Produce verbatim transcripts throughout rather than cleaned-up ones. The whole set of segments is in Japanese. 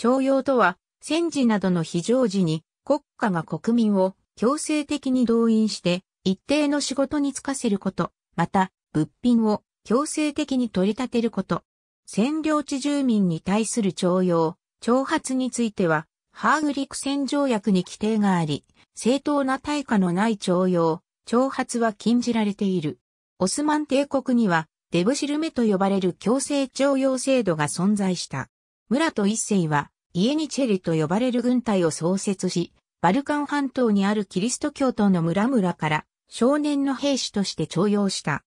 徴用とは、戦時などの非常時に国家が国民を強制的に動員して一定の仕事に就かせること、また物品を強制的に取り立てること。占領地住民に対する徴用、徴発については、ハーグ陸戦条約に規定があり、正当な対価のない徴用、徴発は禁じられている。オスマン帝国には、デブシルメと呼ばれる強制徴用制度が存在した。ムラト一世は、イエニチェリと呼ばれる軍隊を創設し、バルカン半島にあるキリスト教徒の村々から少年の兵士として徴用した。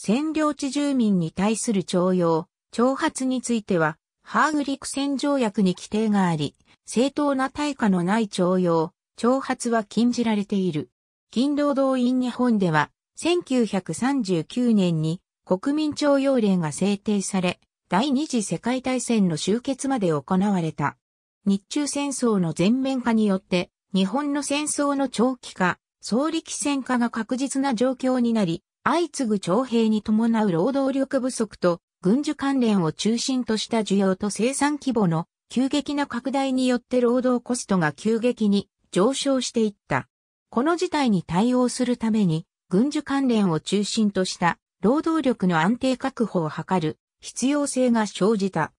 占領地住民に対する徴用、徴発については、ハーグ陸戦条約に規定があり、正当な対価のない徴用、徴発は禁じられている。勤労動員日本では、せんきゅうひゃくさんじゅうきゅうねんに国民徴用令が制定され、第二次世界大戦の終結まで行われた。日中戦争の全面化によって、日本の戦争の長期化、総力戦化が確実な状況になり、相次ぐ徴兵に伴う労働力不足と、軍需関連を中心とした需要と生産規模の急激な拡大によって労働コストが急激に上昇していった。この事態に対応するために、軍需関連を中心とした労働力の安定確保を図る必要性が生じた。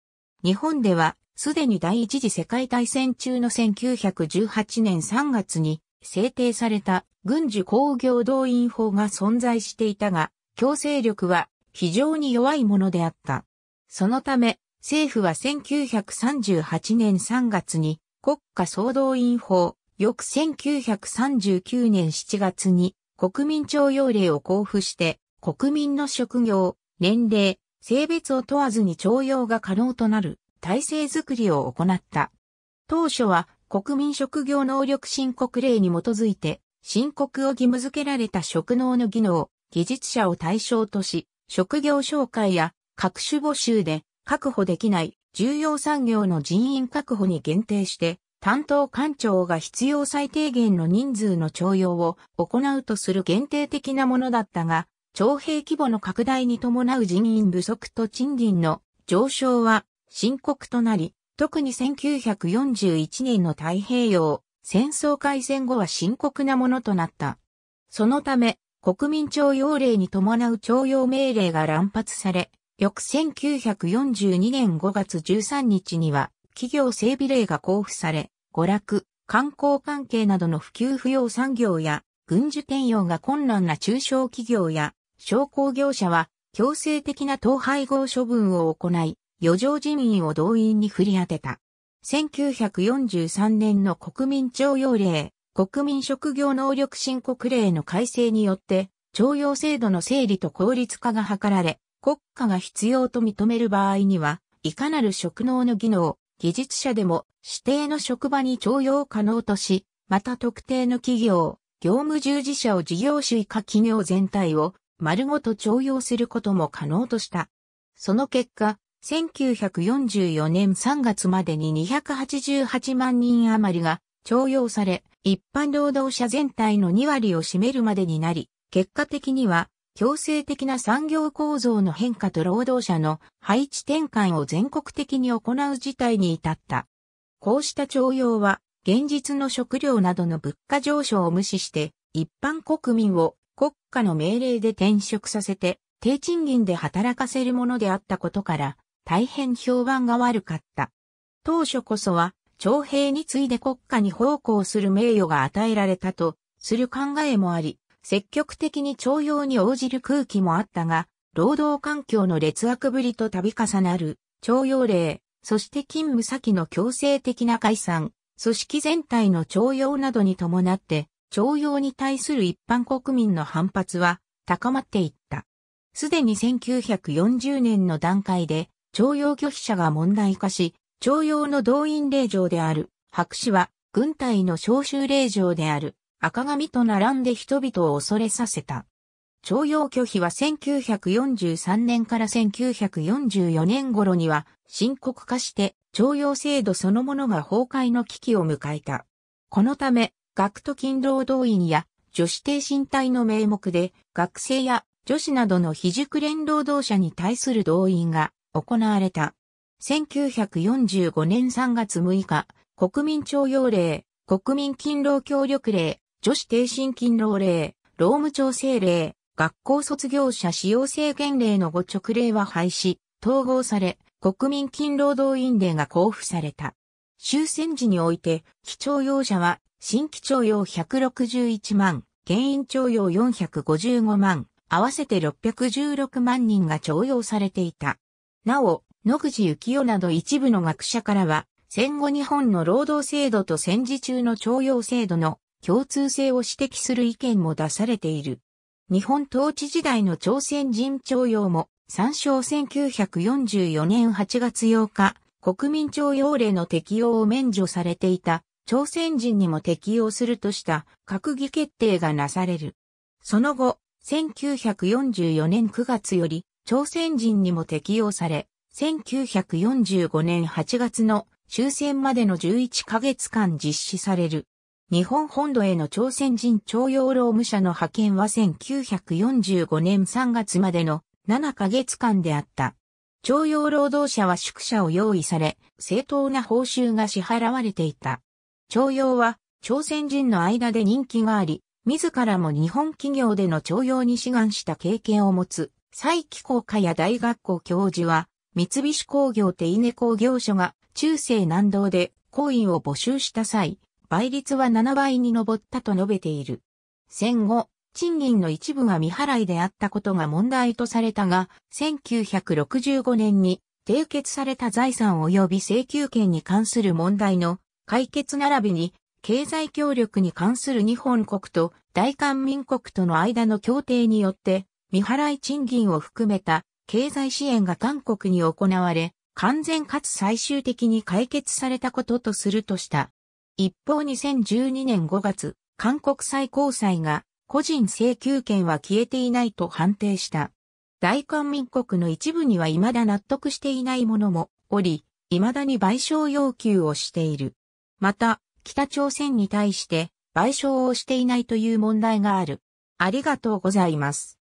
日本では、すでに第一次世界大戦中のせんきゅうひゃくじゅうはちねんさんがつに制定された軍需工業動員法が存在していたが、強制力は非常に弱いものであった。そのため、政府はせんきゅうひゃくさんじゅうはちねんさんがつに国家総動員法、翌せんきゅうひゃくさんじゅうきゅうねんしちがつに国民徴用令を公布して、国民の職業、年齢、性別を問わずに徴用が可能となる体制づくりを行った。当初は国民職業能力申告令に基づいて、申告を義務付けられた職能の技能、技術者を対象とし、職業紹介や各種募集で確保できない重要産業の人員確保に限定して担当官庁が必要最低限の人数の徴用を行うとする限定的なものだったが、徴兵規模の拡大に伴う人員不足と賃金の上昇は深刻となり、特にせんきゅうひゃくよんじゅういちねんの太平洋戦争開戦後は深刻なものとなった。そのため、国民徴用令に伴う徴用命令が乱発され、翌せんきゅうひゃくよんじゅうにねんごがつじゅうさんにちには企業整備令が公布され、娯楽、観光関係などの普及不要産業や軍需転用が困難な中小企業や商工業者は強制的な統廃合処分を行い、余剰人員を動員に振り当てた。せんきゅうひゃくよんじゅうさんねんの国民徴用令。国民職業能力申告令の改正によって、徴用制度の整理と効率化が図られ、国家が必要と認める場合には、いかなる職能の技能、技術者でも指定の職場に徴用可能とし、また特定の企業、業務従事者を事業主以下企業全体を丸ごと徴用することも可能とした。その結果、せんきゅうひゃくよんじゅうよねんさんがつまでににひゃくはちじゅうはちまんにん余りが徴用され、一般労働者全体のにわりを占めるまでになり、結果的には強制的な産業構造の変化と労働者の配置転換を全国的に行う事態に至った。こうした徴用は現実の食料などの物価上昇を無視して一般国民を国家の命令で転職させて低賃金で働かせるものであったことから大変評判が悪かった。当初こそは徴兵に次いで国家に奉公する名誉が与えられたとする考えもあり、積極的に徴用に応じる空気もあったが、労働環境の劣悪ぶりと度重なる徴用令、そして勤務先の強制的な解散、組織全体の徴用などに伴って、徴用に対する一般国民の反発は高まっていった。すでにせんきゅうひゃくよんじゅうねんの段階で、徴用拒否者が問題化し、徴用の動員令状である白紙は軍隊の召集令状である赤紙と並んで人々を恐れさせた。徴用拒否はせんきゅうひゃくよんじゅうさんねんからせんきゅうひゃくよんじゅうよねん頃には深刻化して徴用制度そのものが崩壊の危機を迎えた。このため学徒勤労動員や女子低身体の名目で学生や女子などの非熟練労働者に対する動員が行われた。せんきゅうひゃくよんじゅうごねんさんがつむいか、国民徴用令、国民勤労協力令、女子低薪勤労令、労務調整令、学校卒業者使用制限令のごちょく令は廃止、統合され、国民勤労動員令が公布された。終戦時において、既徴用者は、新規徴用ひゃくろくじゅういちまん、現員徴用よんひゃくごじゅうごまん、合わせてろっぴゃくじゅうろくまんにんが徴用されていた。なお、野口幸男など一部の学者からは、戦後日本の労働制度と戦時中の徴用制度の共通性を指摘する意見も出されている。日本統治時代の朝鮮人徴用も、参照せんきゅうひゃくよんじゅうよねんはちがつようか、国民徴用令の適用を免除されていた朝鮮人にも適用するとした閣議決定がなされる。その後、せんきゅうひゃくよんじゅうよねんくがつより朝鮮人にも適用され、せんきゅうひゃくよんじゅうごねんはちがつの終戦までのじゅういっかげつかん実施される。日本本土への朝鮮人徴用労務者の派遣はせんきゅうひゃくよんじゅうごねんさんがつまでのななかげつかんであった。徴用労働者は宿舎を用意され、正当な報酬が支払われていた。徴用は、朝鮮人の間で人気があり、自らも日本企業での徴用に志願した経験を持つ、蔡奇甲嘉也大学校教授は、三菱工業手稲工業所が、中西南道で工員を募集した際、倍率はななばいに上ったと述べている。戦後、賃金の一部が未払いであったことが問題とされたが、せんきゅうひゃくろくじゅうごねんに締結された財産及び請求権に関する問題の解決並びに、経済協力に関する日本国と大韓民国との間の協定によって、未払い賃金を含めた経済支援が韓国に行われ、完全かつ最終的に解決されたこととするとした。一方にせんじゅうにねんごがつ、韓国最高裁が、個人請求権は消えていないと判定した。大韓民国の一部には未だ納得していない者もおり、未だに賠償要求をしている。また、北朝鮮に対して賠償をしていないという問題がある。ありがとうございます。